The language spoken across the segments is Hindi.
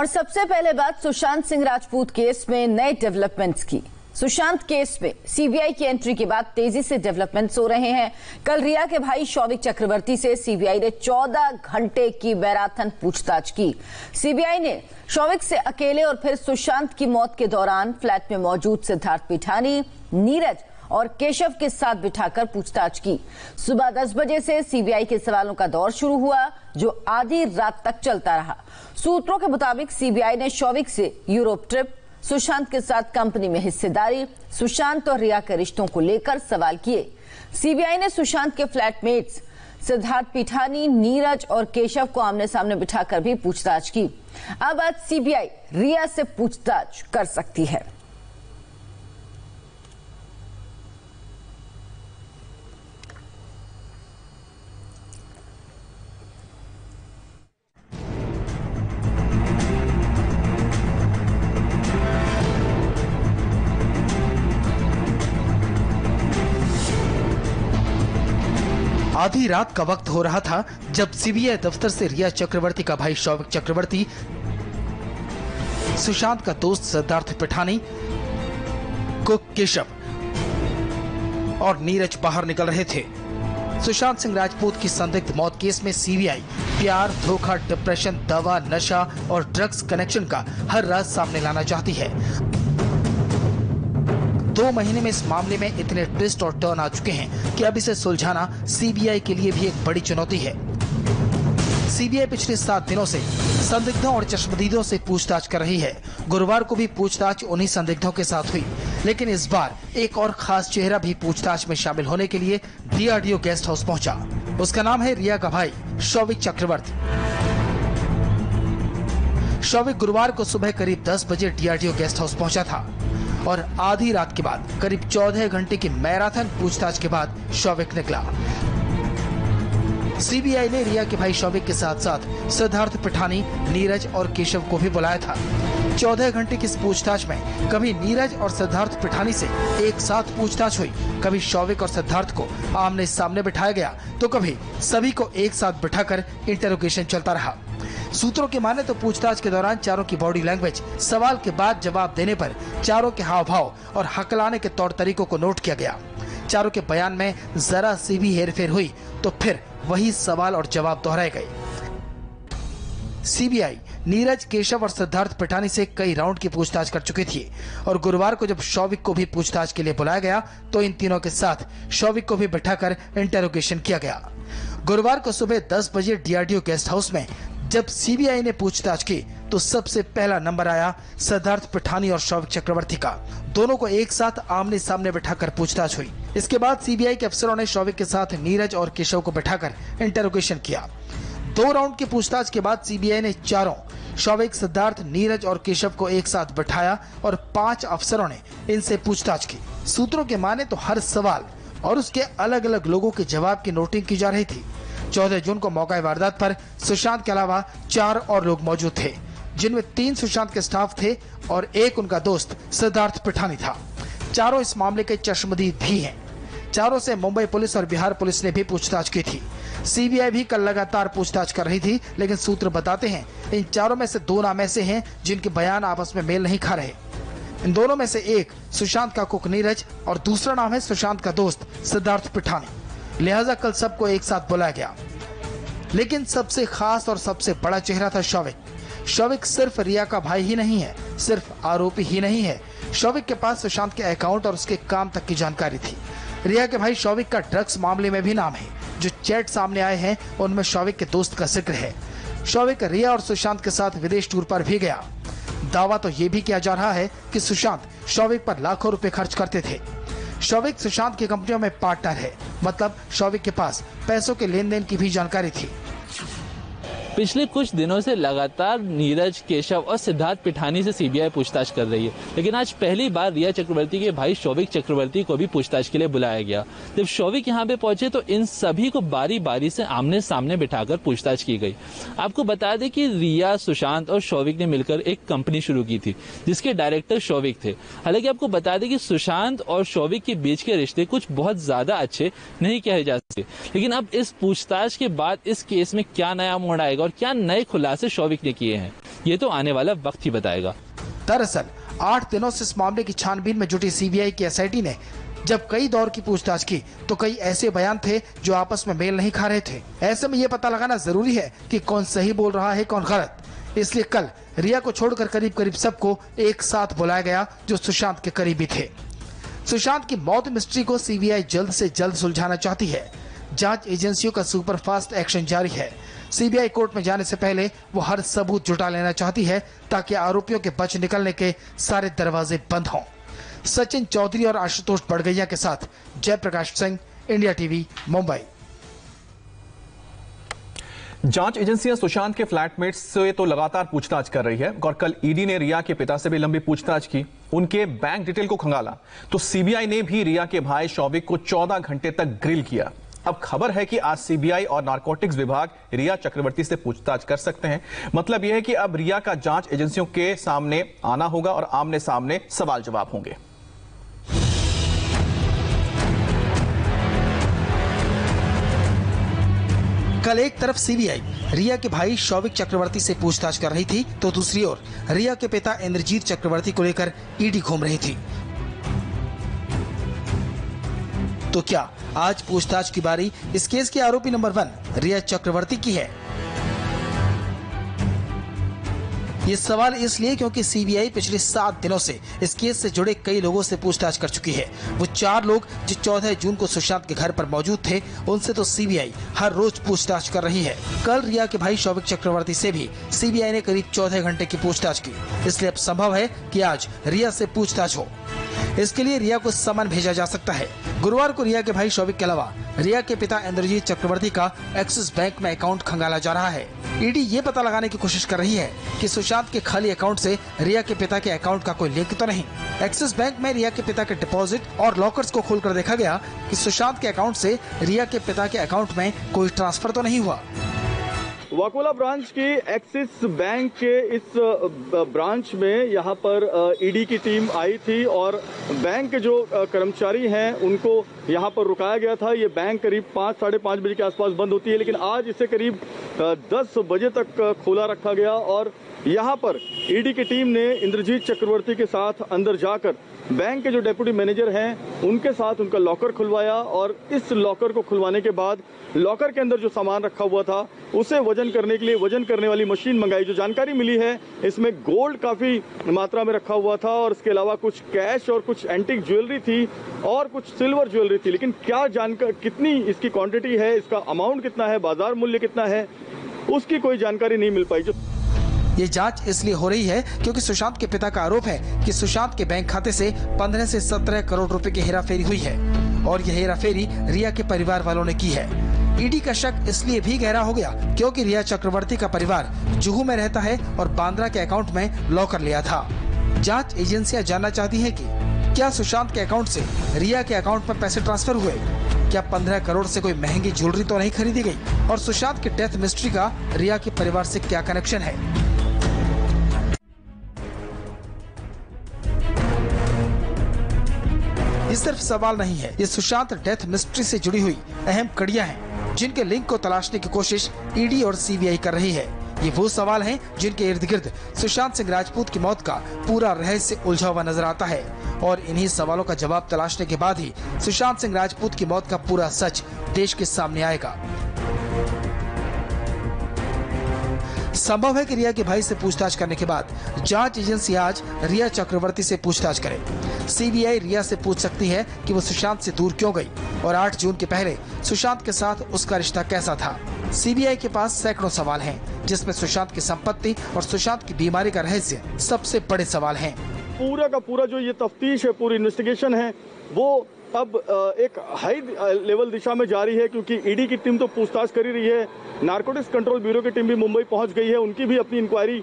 और सबसे पहले बात सुशांत सिंह राजपूत केस में नए डेवलपमेंट्स की। सुशांत केस में सीबीआई की एंट्री के बाद तेजी से डेवलपमेंट्स हो रहे हैं। कल रिया के भाई शौविक चक्रवर्ती से सीबीआई ने 14 घंटे की मैराथन पूछताछ की। सीबीआई ने शौविक से अकेले और फिर सुशांत की मौत के दौरान फ्लैट में मौजूद सिद्धार्थ पीठानी, नीरज और केशव के साथ बिठाकर पूछताछ की। सुबह 10 बजे से सीबीआई के सवालों का दौर शुरू हुआ जो आधी रात तक चलता रहा। सूत्रों के मुताबिक सीबीआई ने शौविक से यूरोप ट्रिप, सुशांत के साथ कंपनी में हिस्सेदारी, सुशांत और रिया के रिश्तों को लेकर सवाल किए। सीबीआई ने सुशांत के फ्लैटमेट्स सिद्धार्थ पीठानी, नीरज और केशव को आमने सामने बिठाकर भी पूछताछ की। अब आज सीबीआई रिया से पूछताछ कर सकती है। आधी रात का वक्त हो रहा था जब सीबीआई दफ्तर से रिया चक्रवर्ती का भाई शौविक चक्रवर्ती, सुशांत का दोस्त सिद्धार्थ पीठानी, कुक केशव और नीरज बाहर निकल रहे थे। सुशांत सिंह राजपूत की संदिग्ध मौत केस में सीबीआई प्यार, धोखा, डिप्रेशन, दवा, नशा और ड्रग्स कनेक्शन का हर राज सामने लाना चाहती है। 2 महीने में इस मामले में इतने ट्विस्ट और टर्न आ चुके हैं कि अब इसे सुलझाना सीबीआई के लिए भी एक बड़ी चुनौती है। सीबीआई पिछले 7 दिनों से संदिग्धों और चश्मदीदों से पूछताछ कर रही है। गुरुवार को भी पूछताछ उन्हीं संदिग्धों के साथ हुई, लेकिन इस बार एक और खास चेहरा भी पूछताछ में शामिल होने के लिए डीआरडीओ गेस्ट हाउस पहुंचा। उसका नाम है रिया का भाई शौविक चक्रवर्ती। शौविक गुरुवार को सुबह करीब 10 बजे डीआरडीओ गेस्ट हाउस पहुँचा था और आधी रात के बाद करीब 14 घंटे की मैराथन पूछताछ के बाद शौविक निकला। सीबीआई ने रिया के भाई शौविक के साथ साथ सिद्धार्थ पीठानी, नीरज और केशव को भी बुलाया था। 14 घंटे की इस पूछताछ में कभी नीरज और सिद्धार्थ पीठानी से एक साथ पूछताछ हुई, कभी शौविक और सिद्धार्थ को आमने सामने बिठाया गया तो कभी सभी को एक साथ बिठाकर इंटरोगेशन चलता रहा। सूत्रों की माने तो पूछताछ के दौरान चारों की बॉडी लैंग्वेज, सवाल के बाद जवाब देने पर चारों के हाव भाव और हकलाने के तौर तरीकों को नोट किया गया। चारों के बयान में जरा सी भी हेरफेर हुई तो फिर वही सवाल और जवाब दोहराए गए। सीबीआई नीरज, केशव और सिद्धार्थ पीठानी से कई राउंड की पूछताछ कर चुकी थी और गुरुवार को जब शौविक को भी पूछताछ के लिए बुलाया गया तो इन तीनों के साथ शौविक को भी बिठाकर इंटरोगेशन किया गया। गुरुवार को सुबह 10 बजे डीआरडीओ गेस्ट हाउस में जब सीबीआई ने पूछताछ की तो सबसे पहला नंबर आया सिद्धार्थ पीठानी और शौविक चक्रवर्ती का। दोनों को एक साथ आमने सामने बिठाकर पूछताछ हुई। इसके बाद सीबीआई के अफसरों ने शौविक के साथ नीरज और केशव को बिठाकर इंटरोगेशन किया। 2 राउंड की पूछताछ के बाद सीबीआई ने चारों शौविक, सिद्धार्थ, नीरज और केशव को एक साथ बिठाया और 5 अफसरों ने इनसे पूछताछ की। सूत्रों के माने तो हर सवाल और उसके अलग अलग लोगों के जवाब की नोटिंग की जा रही थी। 14 जून को मौका वारदात पर सुशांत के अलावा 4 और लोग मौजूद थे, जिनमें 3 सुशांत के स्टाफ थे और 1 उनका दोस्त सिद्धार्थ पीठानी था। चारों इस मामले के चश्मदीद भी हैं। चारों से मुंबई पुलिस और बिहार पुलिस ने भी पूछताछ की थी। सीबीआई भी कल लगातार पूछताछ कर रही थी, लेकिन सूत्र बताते हैं इन चारों में से 2 नाम ऐसे हैं जिनके बयान आपस में मेल नहीं खा रहे। इन दोनों में से एक सुशांत का कुक नीरज और दूसरा नाम है सुशांत का दोस्त सिद्धार्थ पीठानी, लिहाजा कल सबको एक साथ बुलाया गया। लेकिन सबसे खास और सबसे बड़ा चेहरा था शौविक। शौविक सिर्फ रिया का भाई ही नहीं है, सिर्फ आरोपी ही नहीं है। शौविक के पास सुशांत के अकाउंट और उसके काम तक की जानकारी थी। रिया के भाई शौविक का ड्रग्स मामले में भी नाम है। जो चैट सामने आए हैं उनमें शौविक के दोस्त का जिक्र है। शौविक रिया और सुशांत के साथ विदेश टूर पर भी गया। दावा तो ये भी किया जा रहा है कि सुशांत शौविक पर लाखों रुपए खर्च करते थे। शौविक सुशांत की कंपनियों में पार्टनर है, मतलब शौविक के पास पैसों के लेन देन की भी जानकारी थी। पिछले कुछ दिनों से लगातार नीरज, केशव और सिद्धार्थ पीठानी से सीबीआई पूछताछ कर रही है, लेकिन आज पहली बार रिया चक्रवर्ती के भाई शौविक चक्रवर्ती को भी पूछताछ के लिए बुलाया गया। जब शौविक यहाँ पे पहुंचे तो इन सभी को बारी बारी से आमने सामने बिठाकर पूछताछ की गई। आपको बता दें कि रिया, सुशांत और शौविक ने मिलकर एक कंपनी शुरू की थी जिसके डायरेक्टर शौविक थे। हालांकि आपको बता दें कि सुशांत और शौविक के बीच के रिश्ते कुछ बहुत ज्यादा अच्छे नहीं कहे जा सकते, लेकिन अब इस पूछताछ के बाद इस केस में क्या नया मोड़ आएगा और क्या नए खुलासे शौविक ने किए हैं ये तो आने वाला वक्त ही बताएगा। दरअसल 8 दिनों से इस मामले की छानबीन में जुटी सीबीआई की एसआईटी ने जब कई दौर की पूछताछ की तो कई ऐसे बयान थे जो आपस में मेल नहीं खा रहे थे। ऐसे में ये पता लगाना जरूरी है कि कौन सही बोल रहा है कौन गलत। इसलिए कल रिया को छोड़कर करीब करीब सबको एक साथ बुलाया गया जो सुशांत के करीबी थे। सुशांत की मौत मिस्ट्री को सीबीआई जल्द से जल्द सुलझाना चाहती है। जांच एजेंसियों का सुपरफास्ट एक्शन जारी है। सीबीआई कोर्ट में जाने से पहले वो हर सबूत जुटा लेना चाहती है ताकि आरोपियों के बच निकलने के सारे दरवाजे बंद हों। सचिन चौधरी और आशुतोष बड़गैया के साथ जयप्रकाश सिंह, इंडिया टीवी, मुंबई। जांच एजेंसियां सुशांत के फ्लैटमेट्स से तो लगातार पूछताछ कर रही है और कल ईडी ने रिया के पिता से भी लंबी पूछताछ की, उनके बैंक डिटेल को खंगाला तो सीबीआई ने भी रिया के भाई शौविक को 14 घंटे तक ग्रिल किया। अब खबर है कि आज सीबीआई और नारकोटिक्स विभाग रिया चक्रवर्ती से पूछताछ कर सकते हैं। मतलब यह है कि अब रिया का जांच एजेंसियों के सामने आना होगा और आमने सामने सवाल जवाब होंगे। कल एक तरफ सीबीआई रिया के भाई शौविक चक्रवर्ती से पूछताछ कर रही थी तो दूसरी ओर रिया के पिता इंद्रजीत चक्रवर्ती को लेकर ईडी घूम रही थी। तो क्या आज पूछताछ की बारी इस केस के आरोपी नंबर 1 रिया चक्रवर्ती की है? ये सवाल इसलिए क्योंकि सीबीआई पिछले 7 दिनों से इस केस से जुड़े कई लोगों से पूछताछ कर चुकी है। वो 4 लोग जो 14 जून को सुशांत के घर पर मौजूद थे उनसे तो सीबीआई हर रोज पूछताछ कर रही है। कल रिया के भाई शौविक चक्रवर्ती से भी सीबीआई ने करीब 14 घंटे की पूछताछ की। इसलिए अब संभव है कि आज रिया से पूछताछ हो। इसके लिए रिया को समन भेजा जा सकता है। गुरुवार को रिया के भाई शौविक के अलावा रिया के पिता इंद्रजीत चक्रवर्ती का एक्सिस बैंक में अकाउंट खंगाला जा रहा है। ईडी ये पता लगाने की कोशिश कर रही है कि सुशांत के खाली अकाउंट से रिया के पिता के अकाउंट का कोई लिंक तो नहीं। एक्सिस बैंक में रिया के पिता के डिपॉजिट और लॉकर्स को खोलकर देखा गया कि सुशांत के अकाउंट से रिया के पिता के अकाउंट में कोई ट्रांसफर तो नहीं हुआ। वाकोला ब्रांच की एक्सिस बैंक के इस ब्रांच में यहाँ पर ईडी की टीम आई थी और बैंक के जो कर्मचारी हैं उनको यहाँ पर रुकाया गया था। ये बैंक करीब 5, साढ़े 5 बजे के आसपास बंद होती है, लेकिन आज इसे करीब 10 बजे तक खोला रखा गया और यहाँ पर ईडी की टीम ने इंद्रजीत चक्रवर्ती के साथ अंदर जाकर बैंक के जो डेप्यूटी मैनेजर हैं उनके साथ उनका लॉकर खुलवाया और इस लॉकर को खुलवाने के बाद लॉकर के अंदर जो सामान रखा हुआ था उसे वजन करने के लिए वजन करने वाली मशीन मंगाई। जो जानकारी मिली है इसमें गोल्ड काफ़ी मात्रा में रखा हुआ था और इसके अलावा कुछ कैश और कुछ एंटीक ज्वेलरी थी और कुछ सिल्वर ज्वेलरी थी। लेकिन क्या जानकारी कितनी इसकी क्वांटिटी है, इसका अमाउंट कितना है, बाजार मूल्य कितना है, उसकी कोई जानकारी नहीं मिल पाई। जो ये जांच इसलिए हो रही है क्योंकि सुशांत के पिता का आरोप है कि सुशांत के बैंक खाते से 15 से 17 करोड़ रुपए की हेराफेरी हुई है और यह हेराफेरी रिया के परिवार वालों ने की है। ईडी का शक इसलिए भी गहरा हो गया क्योंकि रिया चक्रवर्ती का परिवार जूहू में रहता है और बांद्रा के अकाउंट में लॉकर लिया था। जाँच एजेंसियाँ जानना चाहती है कि क्या सुशांत के अकाउंट से रिया के अकाउंट में पैसे ट्रांसफर हुए, क्या 15 करोड़ से कोई महंगी ज्वेलरी तो नहीं खरीदी गई और सुशांत की डेथ मिस्ट्री का रिया के परिवार से क्या कनेक्शन है। ये सिर्फ सवाल नहीं है, ये सुशांत डेथ मिस्ट्री से जुड़ी हुई अहम कड़ियां हैं जिनके लिंक को तलाशने की कोशिश ईडी और सीबीआई कर रही है। ये वो सवाल हैं जिनके इर्द गिर्द सुशांत सिंह राजपूत की मौत का पूरा रहस्य उलझा हुआ नजर आता है और इन्हीं सवालों का जवाब तलाशने के बाद ही सुशांत सिंह राजपूत की मौत का पूरा सच देश के सामने आएगा। संभव है कि रिया के भाई से पूछताछ करने के बाद जांच एजेंसी आज रिया चक्रवर्ती से पूछताछ करे। सीबीआई रिया से पूछ सकती है कि वो सुशांत से दूर क्यों गई और 8 जून के पहले सुशांत के साथ उसका रिश्ता कैसा था। सीबीआई के पास सैकड़ों सवाल हैं, जिसमें सुशांत की संपत्ति और सुशांत की बीमारी का रहस्य सबसे बड़े सवाल हैं। पूरा का पूरा जो ये तफ्तीश है, पूरी इन्वेस्टिगेशन है, वो अब एक हाई लेवल दिशा में जा रही है क्योंकि ईडी की टीम तो पूछताछ कर ही रही है। नारकोटिक्स कंट्रोल ब्यूरो की टीम भी मुंबई पहुंच गई है, उनकी भी अपनी इंक्वायरी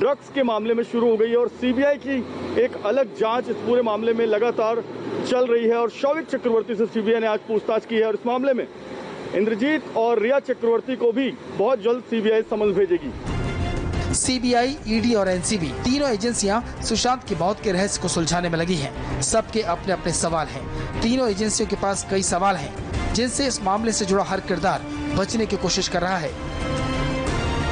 ड्रग्स के मामले में शुरू हो गई है और सीबीआई की एक अलग जांच इस पूरे मामले में लगातार चल रही है। और शौविक चक्रवर्ती से सीबीआई ने आज पूछताछ की है और इस मामले में इंद्रजीत और रिया चक्रवर्ती को भी बहुत जल्द सीबीआई समन भेजेगी। सीबीआई, ईडी और एनसीबी तीनों एजेंसियां सुशांत की मौत के रहस्य को सुलझाने में लगी हैं। सबके अपने अपने सवाल हैं। तीनों एजेंसियों के पास कई सवाल हैं जिनसे इस मामले से जुड़ा हर किरदार बचने की कोशिश कर रहा है।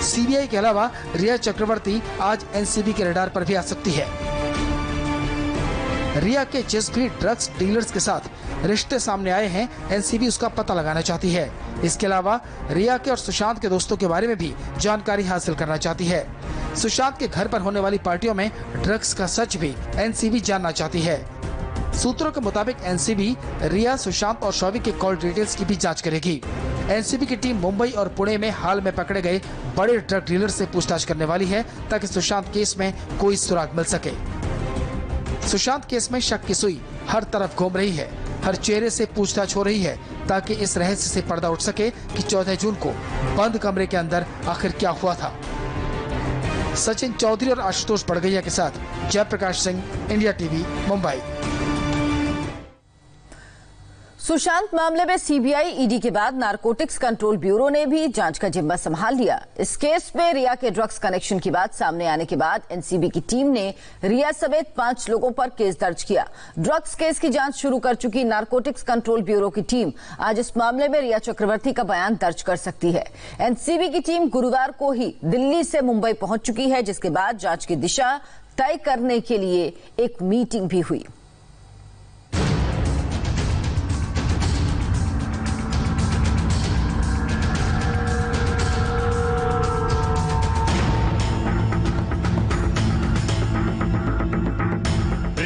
सीबीआई के अलावा रिया चक्रवर्ती आज एनसीबी के रडार पर भी आ सकती है। रिया के जिस भी ड्रग्स डीलर्स के साथ रिश्ते सामने आए हैं, एनसीबी उसका पता लगाना चाहती है। इसके अलावा रिया के और सुशांत के दोस्तों के बारे में भी जानकारी हासिल करना चाहती है। सुशांत के घर पर होने वाली पार्टियों में ड्रग्स का सच भी एनसीबी जानना चाहती है। सूत्रों के मुताबिक एनसीबी रिया, सुशांत और शौविक के कॉल डिटेल्स की भी जांच करेगी। एनसीबी की टीम मुंबई और पुणे में हाल में पकड़े गए बड़े ड्रग डीलर से पूछताछ करने वाली है ताकि सुशांत केस में कोई सुराग मिल सके। सुशांत केस में शक की सुई हर तरफ घूम रही है, हर चेहरे से पूछताछ हो रही है ताकि इस रहस्य से पर्दा उठ सके कि 14 जून को बंद कमरे के अंदर आखिर क्या हुआ था। सचिन चौधरी और आशुतोष बड़गैया के साथ जयप्रकाश सिंह, इंडिया टीवी, मुंबई। सुशांत मामले में सीबीआई, ईडी के बाद नारकोटिक्स कंट्रोल ब्यूरो ने भी जांच का जिम्मा संभाल लिया। इस केस में रिया के ड्रग्स कनेक्शन की बात सामने आने के बाद एनसीबी की टीम ने रिया समेत 5 लोगों पर केस दर्ज किया। ड्रग्स केस की जांच शुरू कर चुकी नारकोटिक्स कंट्रोल ब्यूरो की टीम आज इस मामले में रिया चक्रवर्ती का बयान दर्ज कर सकती है। एनसीबी की टीम गुरुवार को ही दिल्ली से मुंबई पहुंच चुकी है, जिसके बाद जांच की दिशा तय करने के लिए एक मीटिंग भी हुई।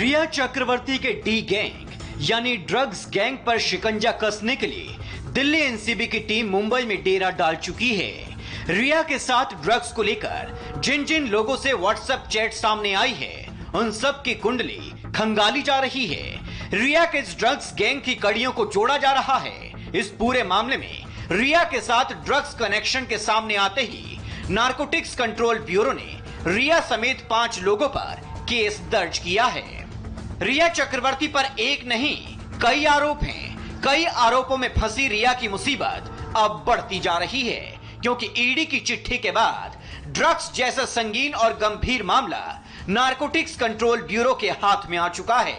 रिया चक्रवर्ती के डी गैंग यानी ड्रग्स गैंग पर शिकंजा कसने के लिए दिल्ली एनसीबी की टीम मुंबई में डेरा डाल चुकी है। रिया के साथ ड्रग्स को लेकर जिन जिन लोगों से व्हाट्सएप चैट सामने आई है, उन सब की कुंडली खंगाली जा रही है। रिया के इस ड्रग्स गैंग की कड़ियों को जोड़ा जा रहा है। इस पूरे मामले में रिया के साथ ड्रग्स कनेक्शन के सामने आते ही नार्कोटिक्स कंट्रोल ब्यूरो ने रिया समेत 5 लोगों पर केस दर्ज किया है। रिया चक्रवर्ती पर एक नहीं कई आरोप हैं। कई आरोपों में फंसी रिया की मुसीबत अब बढ़ती जा रही है, क्योंकि ईडी की चिट्ठी के बाद ड्रग्स जैसा संगीन और गंभीर मामला नारकोटिक्स कंट्रोल ब्यूरो के हाथ में आ चुका है।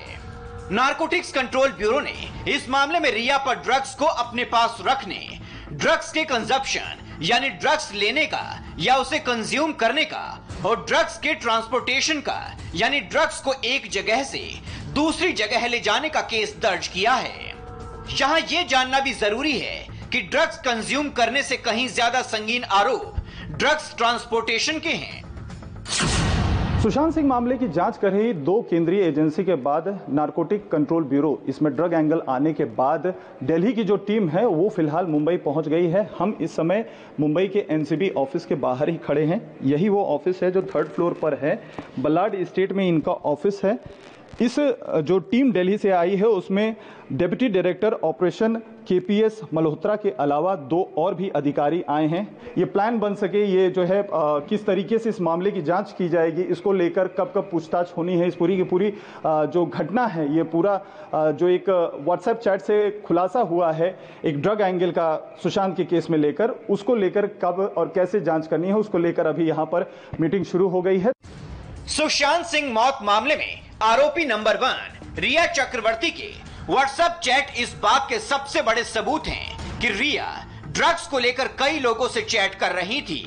नारकोटिक्स कंट्रोल ब्यूरो ने इस मामले में रिया पर ड्रग्स को अपने पास रखने, ड्रग्स के कंजप्शन यानी ड्रग्स लेने का या उसे कंज्यूम करने का और ड्रग्स के ट्रांसपोर्टेशन का यानी ड्रग्स को एक जगह से दूसरी जगह ले जाने का केस दर्ज किया है। यहाँ ये जानना भी जरूरी है कि ड्रग्स कंज्यूम करने से कहीं ज्यादा संगीन आरोप ड्रग्स ट्रांसपोर्टेशन के हैं। सुशांत सिंह मामले की जांच कर रही 2 केंद्रीय एजेंसी के बाद नारकोटिक कंट्रोल ब्यूरो, इसमें ड्रग एंगल आने के बाद दिल्ली की जो टीम है वो फिलहाल मुंबई पहुंच गई है। हम इस समय मुंबई के एनसीबी ऑफिस के बाहर ही खड़े हैं। यही वो ऑफिस है जो 3rd फ्लोर पर है। बलाड स्टेट में इनका ऑफिस है। इस जो टीम दिल्ली से आई है उसमें deputy director operation KPS Malhotra के अलावा 2 और भी अधिकारी आए हैं। ये प्लान बन सके, ये जो है किस तरीके से इस मामले की जांच की जाएगी, इसको लेकर कब कब पूछताछ होनी है, इस पूरी की पूरी जो घटना है, ये पूरा जो एक व्हाट्सएप चैट से खुलासा हुआ है एक ड्रग एंगल का सुशांत के केस में लेकर, उसको लेकर कब और कैसे जाँच करनी है उसको लेकर अभी यहाँ पर मीटिंग शुरू हो गई है। सुशांत सिंह मौत मामले में आरोपी नंबर 1 रिया चक्रवर्ती के व्हाट्सएप चैट इस बात के सबसे बड़े सबूत हैं कि रिया ड्रग्स को लेकर कई लोगों से चैट कर रही थी।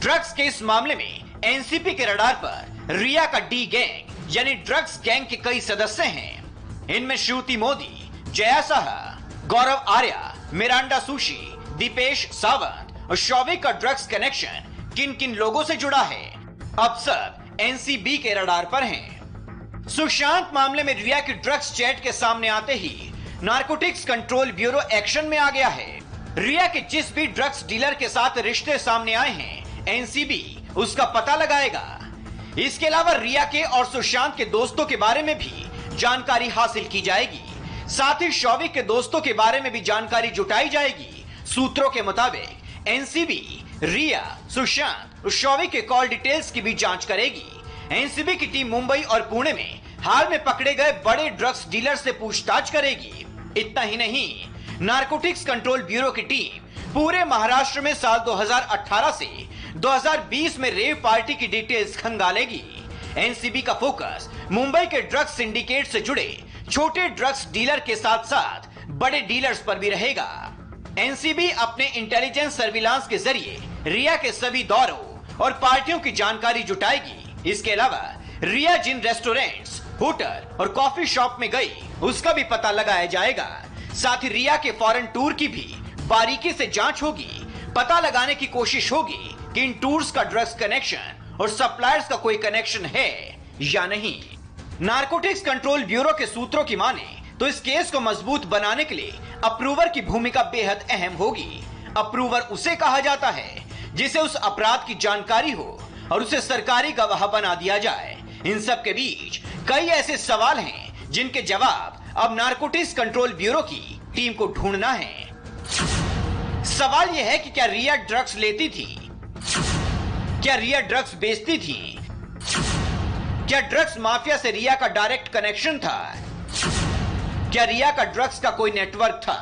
ड्रग्स के इस मामले में एनसीपी के रडार पर रिया का डी गैंग यानी ड्रग्स गैंग के कई सदस्य हैं। इनमें श्रुति मोदी, जया साहा, गौरव, आर्या, मिरांडा, सुशी, दीपेश सावंत और शौविक का ड्रग्स कनेक्शन किन किन लोगों से जुड़ा है, अब सब एनसीबी के रडार पर हैं। सुशांत मामले में रिया की ड्रग्स चैट के सामने आते ही नारकोटिक्स कंट्रोल ब्यूरो एक्शन में आ गया है। रिया के जिस भी ड्रग्स डीलर के साथ रिश्ते सामने आए हैं, एनसीबी उसका पता लगाएगा। इसके अलावा रिया के और सुशांत के दोस्तों के बारे में भी जानकारी हासिल की जाएगी। साथ ही शौविक के दोस्तों के बारे में भी जानकारी जुटाई जाएगी। सूत्रों के मुताबिक एनसीबी रिया, सुशांत और शौविक के कॉल डिटेल्स की भी जाँच करेगी। एनसीबी की टीम मुंबई और पुणे में हाल में पकड़े गए बड़े ड्रग्स डीलर से पूछताछ करेगी। इतना ही नहीं, नारकोटिक्स कंट्रोल ब्यूरो की टीम पूरे महाराष्ट्र में साल 2018 से 2020 में रेव पार्टी की डिटेल्स खंगालेगी। एनसीबी का फोकस मुंबई के ड्रग्स सिंडिकेट से जुड़े छोटे ड्रग्स डीलर के साथ साथ बड़े डीलर्स पर भी रहेगा। एनसीबी अपने इंटेलिजेंस सर्विलांस के जरिए रिया के सभी दौरों और पार्टियों की जानकारी जुटाएगी। इसके अलावा रिया जिन रेस्टोरेंट्स, होटल और कॉफी शॉप में गई उसका भी पता लगाया जाएगा। साथ ही रिया के फॉरेन टूर की भी बारीकी से जांच होगी। पता लगाने की कोशिश होगी कि इन टूर्स का ड्रग्स कनेक्शन और सप्लायर्स का कोई कनेक्शन है या नहीं। नार्कोटिक्स कंट्रोल ब्यूरो के सूत्रों की माने तो इस केस को मजबूत बनाने के लिए अप्रूवर की भूमिका बेहद अहम होगी। अप्रूवर उसे कहा जाता है जिसे उस अपराध की जानकारी हो और उसे सरकारी गवाह बना दिया जाए। इन सब के बीच कई ऐसे सवाल हैं जिनके जवाब अब नार्कोटिक्स कंट्रोल ब्यूरो की टीम को ढूंढना है। सवाल यह है कि क्या रिया ड्रग्स लेती थी? क्या रिया ड्रग्स बेचती थी? क्या ड्रग्स माफिया से रिया का डायरेक्ट कनेक्शन था? क्या रिया का ड्रग्स का कोई नेटवर्क था?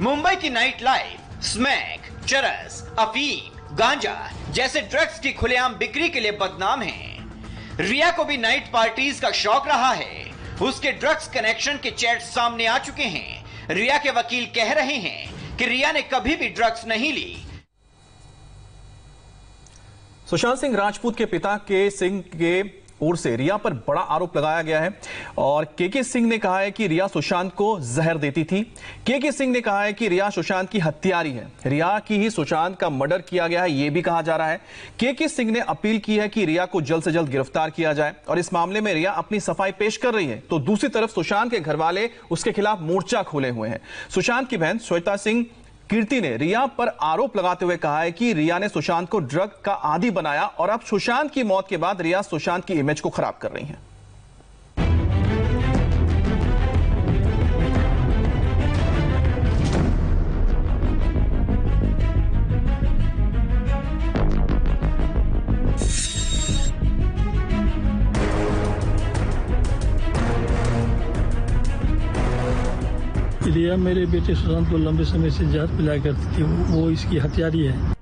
मुंबई की नाइट लाइफ, स्मैक, चरस, अफीम, गांजा जैसे ड्रग्स की खुलेआम बिक्री के लिए बदनाम है। रिया को भी नाइट पार्टीज का शौक रहा है। उसके ड्रग्स कनेक्शन के चैट सामने आ चुके हैं। रिया के वकील कह रहे हैं कि रिया ने कभी भी ड्रग्स नहीं ली। सुशांत सिंह राजपूत के पिता के सिंह के ओर से रिया पर बड़ा आरोप लगाया गया है और के सिंह ने कहा है कि रिया सुशांत को जहर देती थी। के सिंह ने कहा है कि रिया सुशांत की हत्यारी है। रिया की ही सुशांत का मर्डर किया गया है, यह भी कहा जा रहा है। के सिंह ने अपील की है कि रिया को जल्द से जल्द गिरफ्तार किया जाए और इस मामले में रिया अपनी सफाई पेश कर रही है, तो दूसरी तरफ सुशांत के घर वाले उसके खिलाफ मोर्चा खोले हुए हैं। सुशांत की बहन श्वेता सिंह कीर्ति ने रिया पर आरोप लगाते हुए कहा है कि रिया ने सुशांत को ड्रग का आदी बनाया और अब सुशांत की मौत के बाद रिया सुशांत की इमेज को खराब कर रही हैं। रिया मेरे बेटे सुशांत को लंबे समय से जहर पिलाया करती थी, वो इसकी हत्यारी है।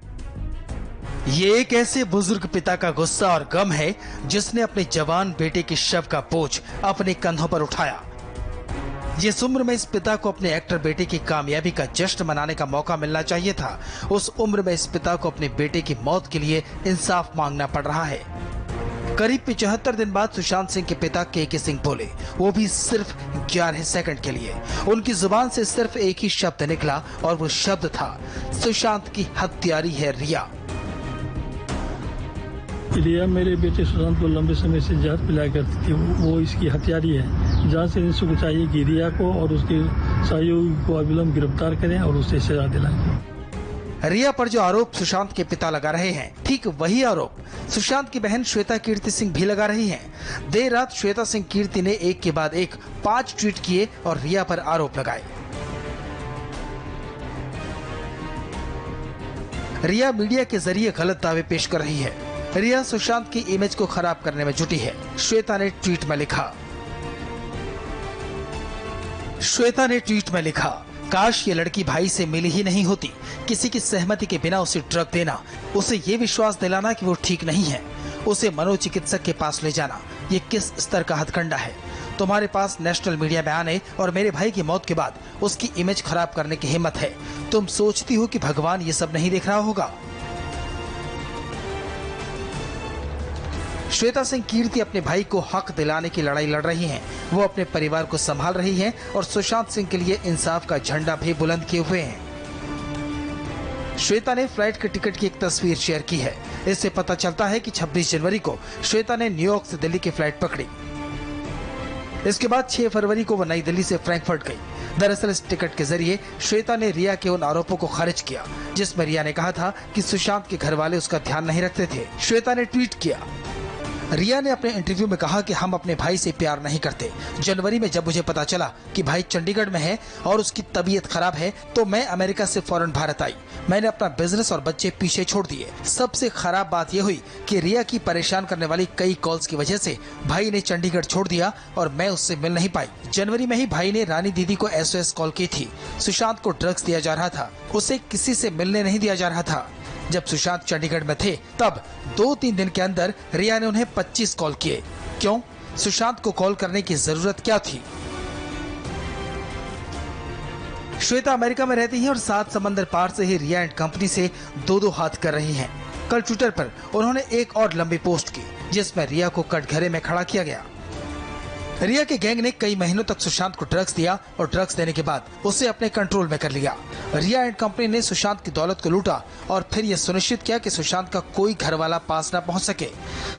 ये एक ऐसे बुजुर्ग पिता का गुस्सा और गम है जिसने अपने जवान बेटे के शव का बोझ अपने कंधों पर उठाया। जिस उम्र में इस पिता को अपने एक्टर बेटे की कामयाबी का जश्न मनाने का मौका मिलना चाहिए था, उस उम्र में इस पिता को अपने बेटे की मौत के लिए इंसाफ मांगना पड़ रहा है। करीब 75 दिन बाद सुशांत सिंह के पिता के सिंह बोले, वो भी सिर्फ 11 सेकंड के लिए। उनकी जुबान से सिर्फ एक ही शब्द निकला और वो शब्द था, सुशांत की हत्यारी है रिया। रिया मेरे बेटे सुशांत को लंबे समय से जहर पिलाया करती थी, वो इसकी हत्यारी है। जांच एजेंसी को चाहिए कि रिया को और उसके सहयोगी को अविलंब गिरफ्तार करें और उसे सजा दिलाएं। रिया पर जो आरोप सुशांत के पिता लगा रहे हैं, ठीक वही आरोप सुशांत की बहन श्वेता कीर्ति सिंह भी लगा रही हैं। देर रात श्वेता सिंह कीर्ति ने एक के बाद एक 5 ट्वीट किए और रिया पर आरोप लगाए। रिया मीडिया के जरिए गलत दावे पेश कर रही है। रिया सुशांत की इमेज को खराब करने में जुटी है, श्वेता ने ट्वीट में लिखा। काश ये लड़की भाई से मिली ही नहीं होती। किसी की सहमति के बिना उसे ड्रग देना, उसे ये विश्वास दिलाना कि वो ठीक नहीं है, उसे मनोचिकित्सक के पास ले जाना, ये किस स्तर का हथकंडा है। तुम्हारे पास नेशनल मीडिया में आने और मेरे भाई की मौत के बाद उसकी इमेज खराब करने की हिम्मत है। तुम सोचती हो कि भगवान ये सब नहीं देख रहा होगा। श्वेता सिंह कीर्ति अपने भाई को हक दिलाने की लड़ाई लड़ रही हैं। वो अपने परिवार को संभाल रही हैं और सुशांत सिंह के लिए इंसाफ का झंडा भी बुलंद किए हुए हैं। श्वेता ने फ्लाइट के टिकट की एक तस्वीर शेयर की है। इससे पता चलता है कि 26 जनवरी को श्वेता ने न्यूयॉर्क से दिल्ली की फ्लाइट पकड़ी। इसके बाद 6 फरवरी को वो नई दिल्ली से फ्रैंकफर्ट गई। दरअसल इस टिकट के जरिए श्वेता ने रिया के उन आरोपों को खारिज किया जिसमें रिया ने कहा था कि सुशांत के घर वाले उसका ध्यान नहीं रखते थे। श्वेता ने ट्वीट किया। रिया ने अपने इंटरव्यू में कहा कि हम अपने भाई से प्यार नहीं करते। जनवरी में जब मुझे पता चला कि भाई चंडीगढ़ में है और उसकी तबीयत खराब है तो मैं अमेरिका से फौरन भारत आई। मैंने अपना बिजनेस और बच्चे पीछे छोड़ दिए। सबसे खराब बात यह हुई कि रिया की परेशान करने वाली कई कॉल्स की वजह से भाई ने चंडीगढ़ छोड़ दिया और मैं उससे मिल नहीं पाई। जनवरी में ही भाई ने रानी दीदी को SOS कॉल की थी। सुशांत को ड्रग्स दिया जा रहा था, उसे किसी से मिलने नहीं दिया जा रहा था। जब सुशांत चंडीगढ़ में थे तब 2-3 दिन के अंदर रिया ने उन्हें 25 कॉल किए। क्यों? सुशांत को कॉल करने की जरूरत क्या थी? श्वेता अमेरिका में रहती हैं और 7 समंदर पार से ही रिया एंड कंपनी से 2-2 हाथ कर रही हैं। कल ट्विटर पर उन्होंने एक और लंबी पोस्ट की जिसमें रिया को कटघरे में खड़ा किया गया। रिया के गैंग ने कई महीनों तक सुशांत को ड्रग्स दिया और ड्रग्स देने के बाद उसे अपने कंट्रोल में कर लिया। रिया एंड कंपनी ने सुशांत की दौलत को लूटा और फिर यह सुनिश्चित किया कि सुशांत का कोई घरवाला पास न पहुंच सके।